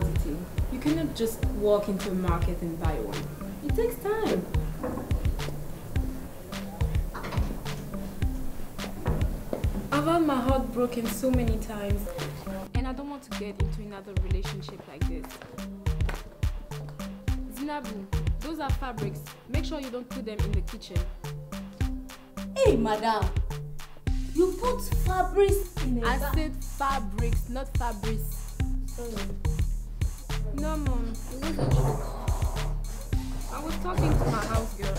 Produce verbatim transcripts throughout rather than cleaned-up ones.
commodity. You cannot just walk into a market and buy one. It takes time. I've had my heart broken so many times, and I don't want to get into another relationship like this. Zinabu, those are fabrics. Make sure you don't put them in the kitchen. Hey, madam! You put fabrics in a I said fabrics, not fabrics. Sorry. Sorry. No, Mom. It wasn't a joke. I was talking to my house girl.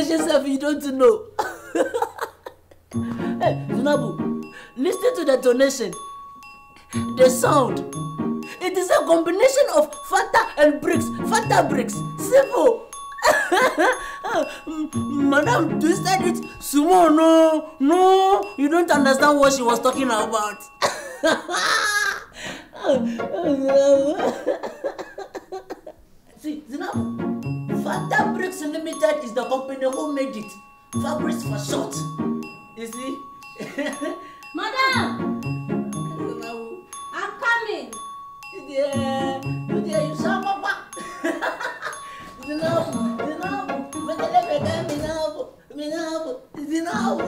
Yes, I you don't know. Hey, Zinabu, listen to the donation. The sound. It is a combination of fanta and bricks. Fanta bricks. Simple. Madam twisted it. Sumo, no, no. You don't understand what she was talking about. See, Zinabu. Fanta Bricks Limited is the company who made it. Fabrics for short. You see? Madam! I'm coming! Yeah, yeah, you saw Papa. Zinabu, Zinabu, Zinabu, Zinabu, Zinabu.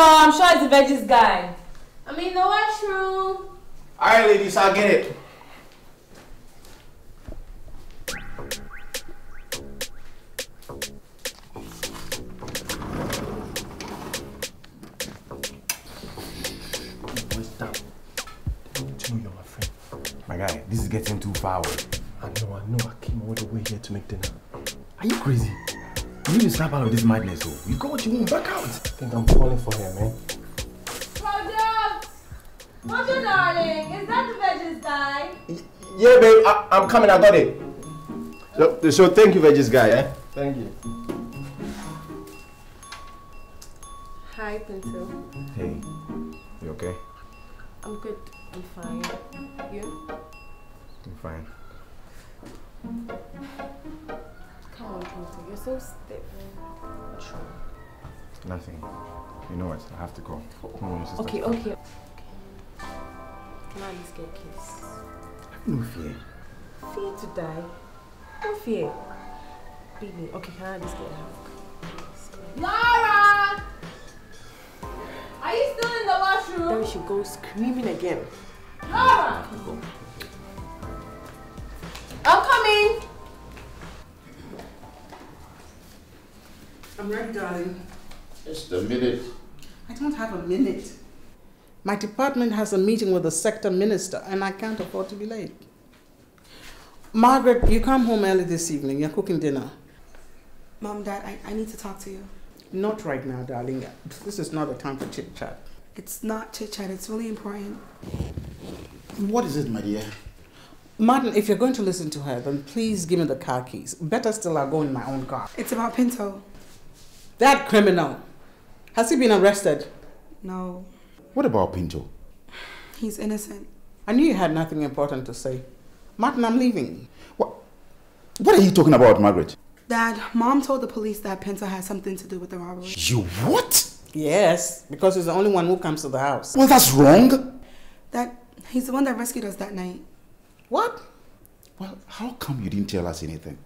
I'm sure it's a veggies guy. I'm in the washroom. Alright, ladies, I'll get it. What's that? Don't you know you're my friend? My guy, this is getting too far away. I know, I know. I came all the way here to make dinner. Are you crazy? You need to snap out of this madness, oh. You got what you want, back out. I think I'm falling for her, man. Roger! Roger, darling! Is that the veggies guy? Yeah, babe, I, I'm coming, I got it. So, so thank you, veggies guy, eh? Thank you. Hi, Pinto. Hey, you okay? I'm good, I'm fine. You? I'm fine. Come on, Pinto, you're so stiff. What's wrong? Nothing. You know what? I have to go. Come on, sister. Okay, okay. Now let's get a kiss. Have no fear. Fear to die? No fear. Baby, okay, can I just get a hug? Laura! Are you still in the washroom? Then we should go screaming again. Laura! I'm coming! I'm ready, darling. Just a minute. I don't have a minute. My department has a meeting with the sector minister and I can't afford to be late. Margaret, you come home early this evening. You're cooking dinner. Mom, Dad, I, I need to talk to you. Not right now, darling. This is not the time for chit-chat. It's not chit-chat. It's really important. What is it, my dear? Martin, if you're going to listen to her, then please give me the car keys. Better still, I'll go in my own car. It's about Pinto. That criminal. Has he been arrested? No. What about Pinto? He's innocent. I knew you had nothing important to say. Martin, I'm leaving. What? What are you talking about, Margaret? Dad, Mom told the police that Pinto had something to do with the robbery. You what? Yes, because he's the only one who comes to the house. Well, that's wrong. That he's the one that rescued us that night. What? Well, how come you didn't tell us anything?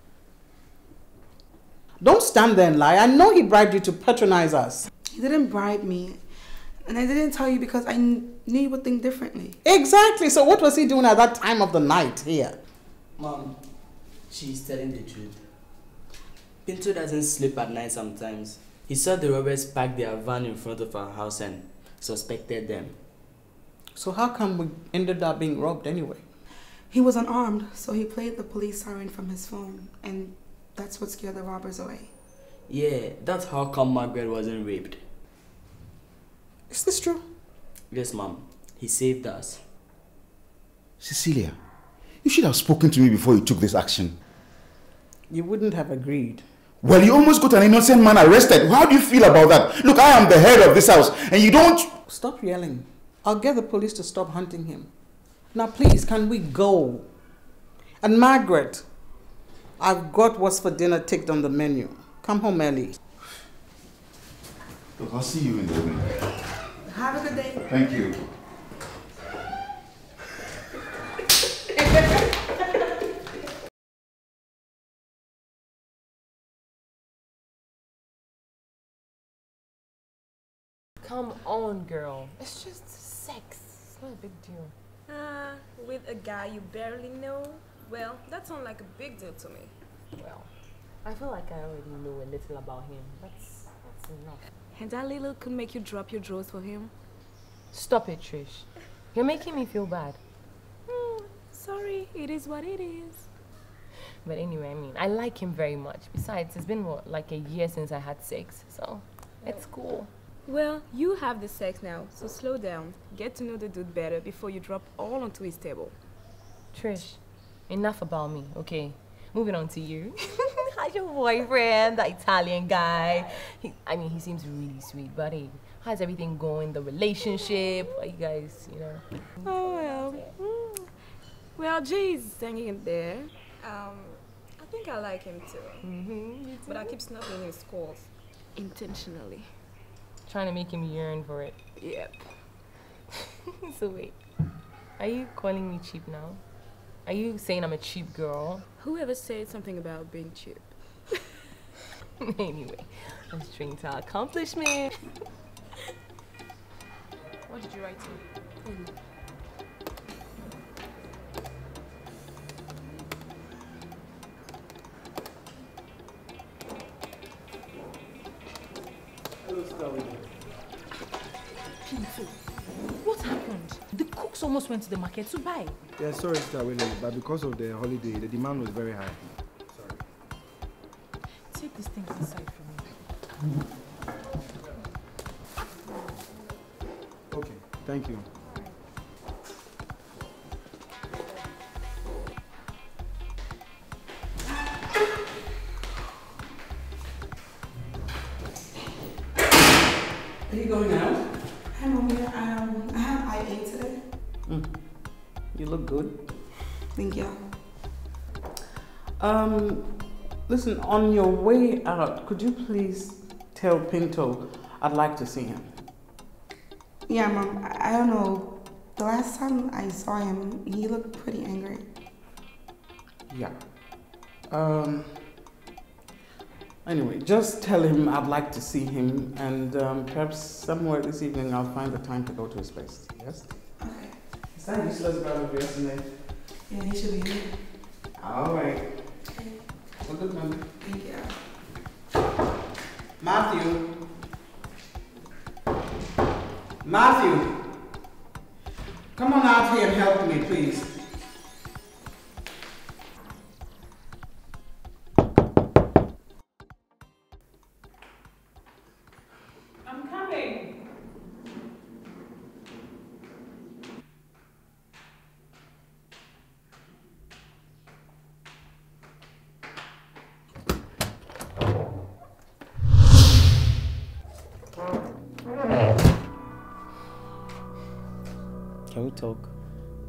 Don't stand there and lie. I know he bribed you to patronize us. He didn't bribe me. And I didn't tell you because I knew you would think differently. Exactly. So what was he doing at that time of the night here? Mom, she's telling the truth. Pinto doesn't sleep at night sometimes. He saw the robbers park their van in front of our house and suspected them. So how come we ended up being robbed anyway? He was unarmed, so he played the police siren from his phone, and that's what scared the robbers away. Yeah, that's how come Margaret wasn't raped. Is this true? Yes, ma'am. He saved us. Cecilia, you should have spoken to me before you took this action. You wouldn't have agreed. Well, you almost got an innocent man arrested. How do you feel about that? Look, I am the head of this house, and you don't... Stop yelling. I'll get the police to stop hunting him. Now, please, can we go? And Margaret, I've got what's for dinner ticked on the menu. Come home early. Look, I'll see you in the morning. Have a good day. Thank you. Come on, girl. It's just sex. It's not a big deal. Ah, uh, with a guy you barely know? Well, that sounds like a big deal to me. Well, I feel like I already know a little about him. That's, that's enough. And that little could make you drop your drawers for him? Stop it, Trish. You're making me feel bad. Mm, sorry, it is what it is. But anyway, I mean, I like him very much. Besides, it's been, what, like a year since I had sex, so it's cool. Well, you have the sex now, so slow down. Get to know the dude better before you drop all onto his table. Trish, enough about me, okay? Moving on to you. How's your boyfriend, the Italian guy? He, I mean, he seems really sweet, but hey, how's everything going? The relationship? Are you guys, you know? Oh, well. Mm. Well, Jay's hanging in there. Um, I think I like him too. Mm-hmm, you too. But I keep snubbing his calls. Intentionally. Trying to make him yearn for it. Yep. So wait, are you calling me cheap now? Are you saying I'm a cheap girl? Whoever said something about being cheap? Anyway, let's drink to our accomplishment. What did you write to me? Mm. Pinto, what happened? The cooks almost went to the market to buy. Yeah, sorry, Sister Willie, but because of the holiday, the demand was very high. Sorry. Take these things inside for me. Okay, thank you. Um, listen, on your way out, could you please tell Pinto I'd like to see him? Yeah, Mom, I, I don't know. The last time I saw him, he looked pretty angry. Yeah. Um, anyway, just tell him I'd like to see him, and um, perhaps somewhere this evening I'll find the time to go to his place. Yes? Okay. Is that useless about the resume? Yeah, he should be here. All right. Well, good morning. Thank you. Matthew. Matthew. Come on out here and help me, please. I'm coming. Can we talk,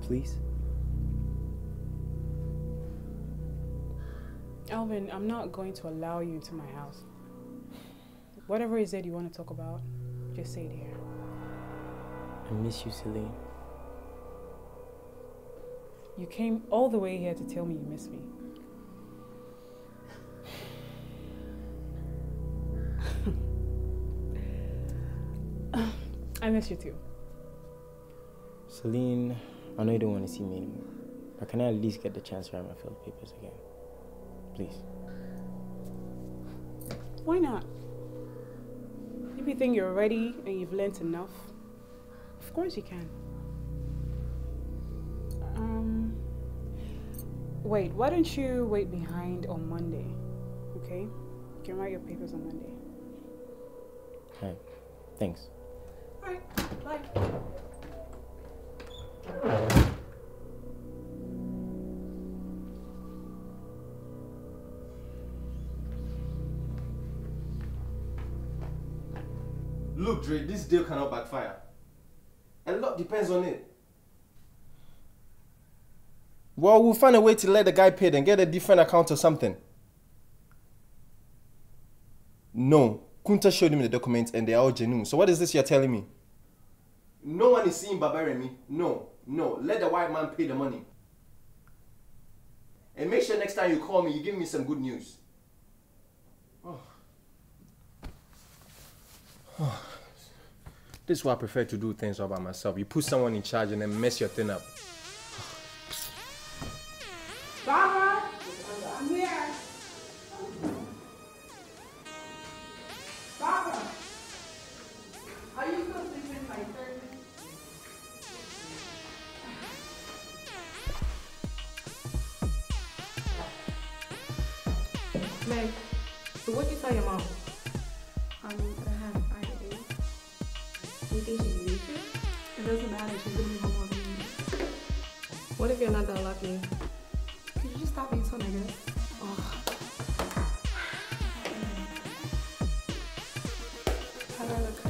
please? Alvin, I'm not going to allow you into my house. Whatever is it you want to talk about, just say it here. I miss you, Celine. You came all the way here to tell me you miss me. I miss you too. Celine, I know you don't want to see me anymore, but can I at least get the chance to write my failed papers again? Please. Why not? If you think you're ready and you've learnt enough, Of course you can. Um, wait, why don't you wait behind on Monday? Okay? You can write your papers on Monday. Alright, thanks. Alright, bye. Look, Dre, this deal cannot backfire. A lot depends on it. Well, we'll find a way to let the guy pay and get a different account or something. No, Kunta showed him the documents and they are all genuine. So what is this you're telling me? No one is seeing Barbarian me. No, no. Let the white man pay the money. And make sure next time you call me, you give me some good news. Oh. Oh. This is why I prefer to do things all by myself. You put someone in charge and then mess your thing up. Baba! I'm here! Baba! Are you still sleeping by thirty? Meg, so what did you tell your mom? Um, I have idea. Do you think she believes it? It doesn't matter, she's gonna be home all day. What if you're not that lucky? Stop being so negative. Oh. How do I look?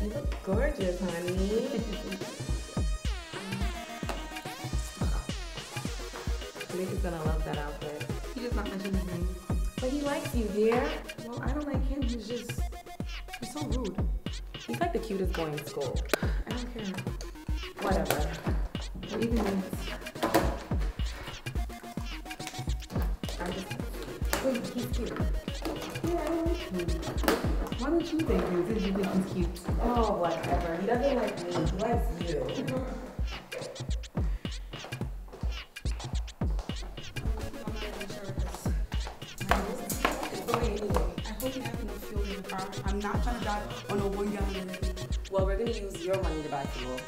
You look gorgeous, honey. Nick's gonna love that outfit. He does not mention his name. But he likes you, dear. Well, I don't like him. He's just... He's so rude. He's like the cutest boy in school. I don't care. Whatever. What even means... Why don't you think you think you think he's cute? Oh, whatever. He doesn't like me. He likes you. But wait, anyway, I hope you have enough fuel in the car. I'm not trying to die on a one gallon. Well, we're gonna use your money to buy fuel.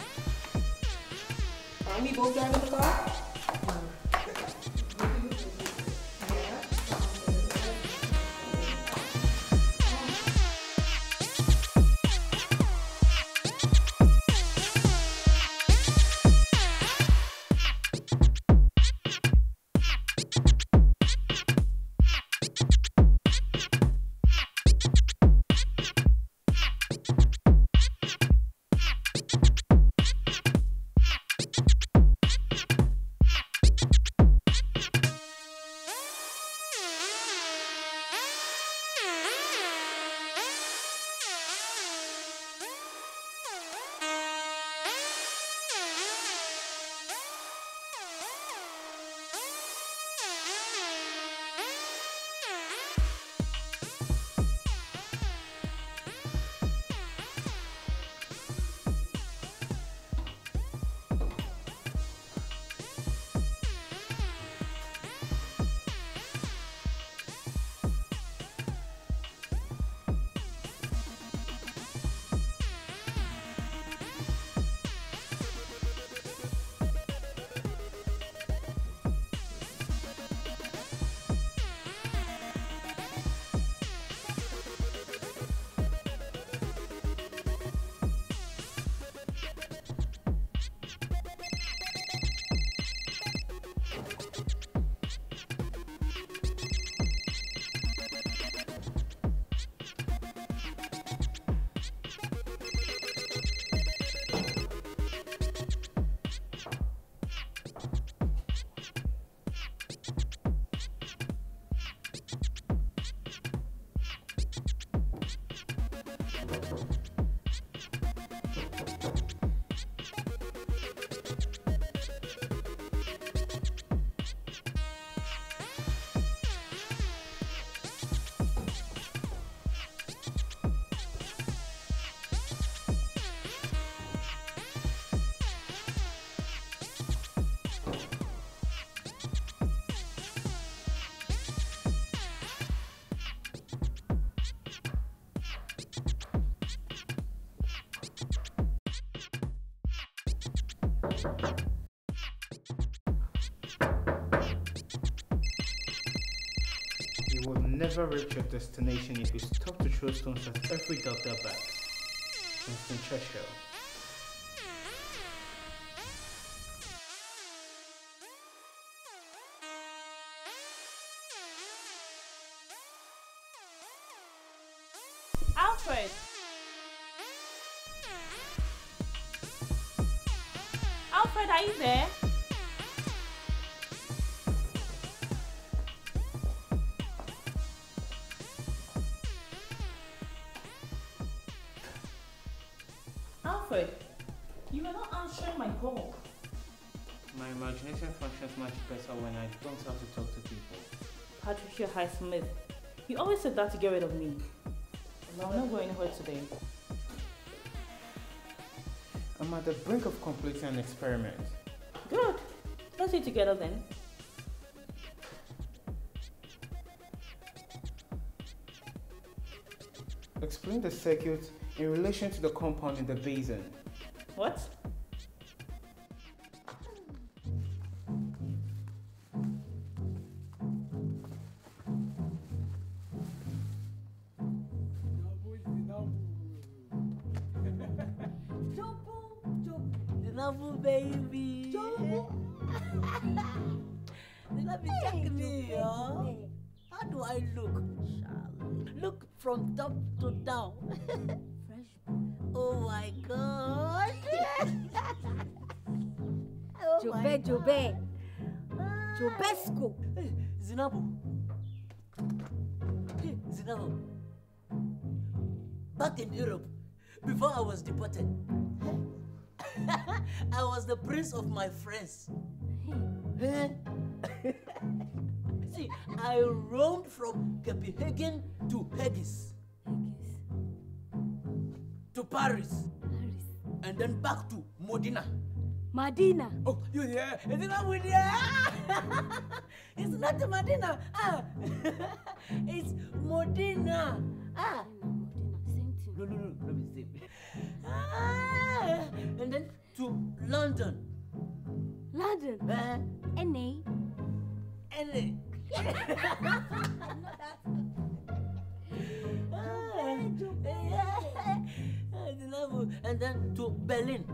Aren't we both driving the car? You will never reach your destination if you stop to throw stones at every dog that backs. Winston Churchill. Alfred! Alfred, are you there? Alfred, you are not answering my call. My imagination functions much better when I don't have to talk to people. Patricia High Smith, you always said that to get rid of me. I'm not going anywhere today. I'm at the brink of completing an experiment. Good. Let's do it together then. Explain the circuit in relation to the compound in the basin. What? Zinabu, baby. Zinabu. Zinabu, me, yo. How do I look? Look from top to down. Oh my God. Oh Jobe, Jobe. Jobesco. Zinabu. Zinabu. Back in Europe, before I was deported, I was the prince of my friends. See, I roamed from Copenhagen to Haggis, to Paris, Paris, and then back to Modena. Modena. Oh, you there? It's not Modena. It's not Modena. Ah, it's Modena. Ah. No, no, no, let me see. Ah, and then to London. London? Uh, N A. N A. And then to Berlin.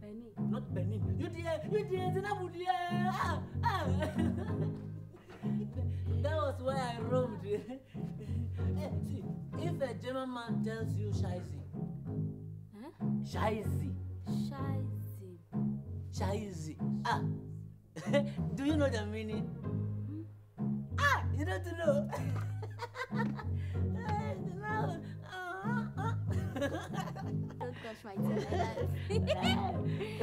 Berlin. Not Berlin. You dear, you dear, Zinabu dear. Ah, ah. That was where I roamed. See, if a German man tells you Shaizi, huh? Shaizi. Shaizi. Shaizi. Ah. Do you know the meaning? Hmm? Ah, you don't know. Don't touch my teeth.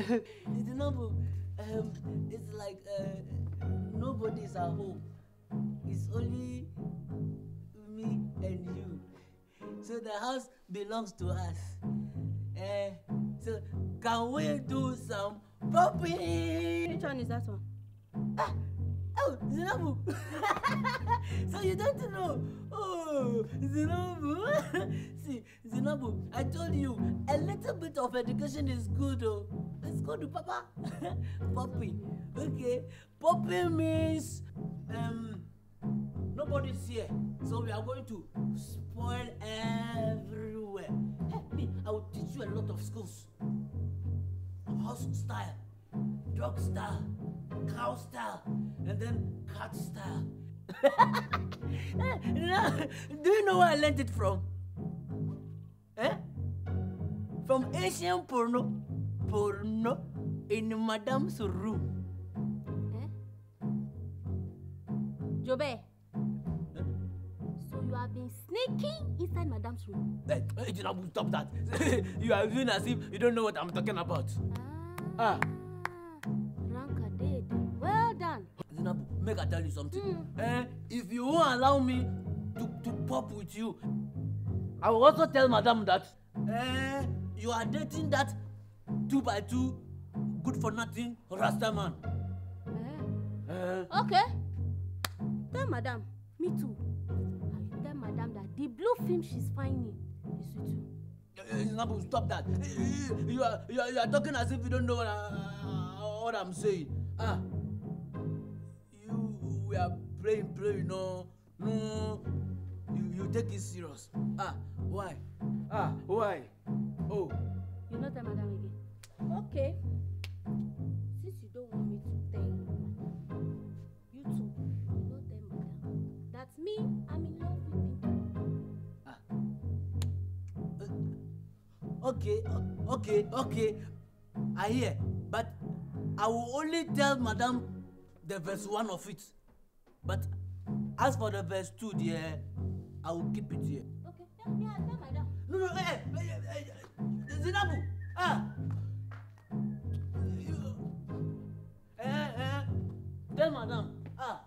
It's noble. Um, it's like uh, nobody's at home. It's only me and you. So the house belongs to us. Uh, so can we do some popping? Which one is that one? Ah, oh, Zinabu. So you don't know. Oh, Zinabu. See, Zinabu, I told you, a little bit of education is good. Oh. Let's go to Papa. Popping. Okay. Popping means um. nobody's here, so we are going to spoil everywhere. Help me, I will teach you a lot of skills. Horse style, dog style, cow style, and then cat style. Do you know where I learned it from? Eh? From Asian porno, porno in Madame's room. Eh? Jobe. You have been sneaking inside Madame's room. Hey, Zinabu, stop that. You are doing as if you don't know what I'm talking about. Ah. ah. Ranka did. Well done. Zinabu, make I tell you something. Mm. Eh, if you won't allow me to, to pop with you, I will also tell Madame that eh, you are dating that two by two, good for nothing, Rasta man. Eh. Eh. Okay. Tell Madame, me too. Madame, that the blue film she's finding is with you. Zinabu, stop that. You are, you are, you are talking as if you don't know what I, what I'm saying. Ah, you were praying, praying, no, no. You, you take it serious. Ah, why? Ah, why? Oh. You're not a madam again. Okay. Since you don't want me to tell you, you two, you know them madam. That's me. I'm in love with you. Ah. Uh, okay, uh, okay, okay. I hear, but I will only tell madam the verse one of it. But as for the verse two, dear, I will keep it here. Okay, tell me, I'll tell madam. No, no, hey, hey, hey, hey. Zinabu, ah. Eh, eh, tell madam, ah.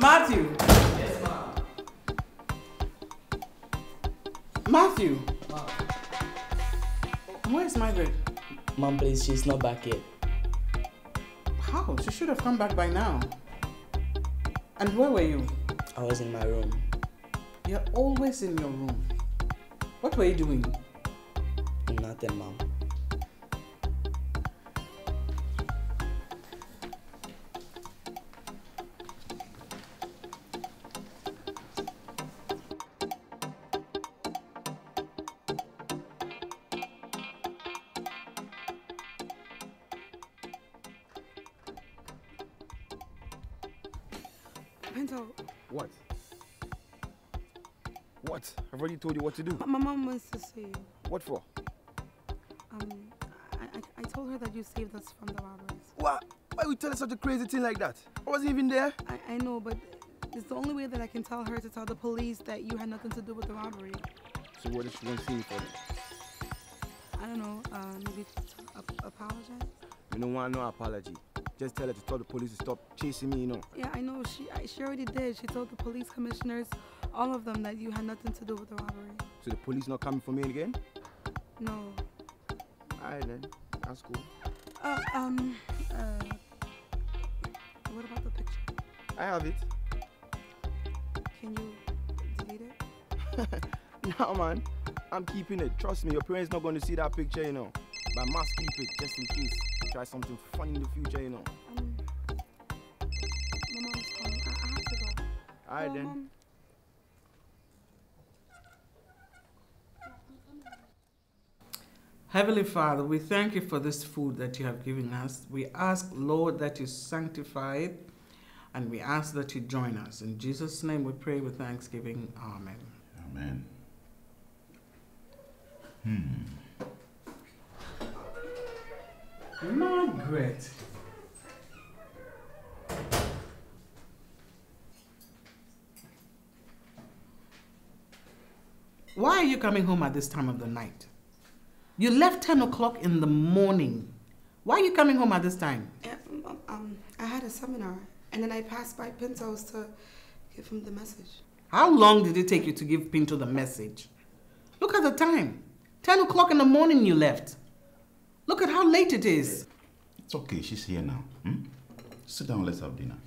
Matthew! Yes, ma'am. Matthew! Ma'am. Where is Margaret? Ma'am, please, she's not back yet. How? She should have come back by now. And where were you? I was in my room. You're always in your room. What were you doing? Nothing, ma'am. What? What? I've already told you what to do. My mom wants to see you. What for? Um, I, I, I told her that you saved us from the robbers. What? Why would you tell her such a crazy thing like that? I wasn't even there. I, I know, but it's the only way that I can tell her to tell the police that you had nothing to do with the robbery. So what did she want to see you for then? I don't know, uh, maybe to apologize? You don't want no apology. Just tell her to tell the police to stop chasing me, you know. Yeah, I know. She I, she already did. She told the police commissioners, all of them, that you had nothing to do with the robbery. So the police not coming for me again? No. All right, then. That's cool. Uh, um, uh, what about the picture? I have it. Can you delete it? No, man. I'm keeping it. Trust me, your parents not going to see that picture, you know. But I must keep it, just in case. Try something fun in the future, you know. Um, my mom's calling. I, I have to go. All right, no, then. Mom. Heavenly Father, we thank you for this food that you have given us. We ask, Lord, that you sanctify it, and we ask that you join us. In Jesus' name we pray with thanksgiving. Amen. Amen. Hmm. Margaret. Why are you coming home at this time of the night? You left ten o'clock in the morning. Why are you coming home at this time? Um, um, I had a seminar and then I passed by Pinto's to give him the message. How long did it take you to give Pinto the message? Look at the time. ten o'clock in the morning you left. Look at how late it is. It's okay, she's here now. Hmm? Sit down, let's have dinner.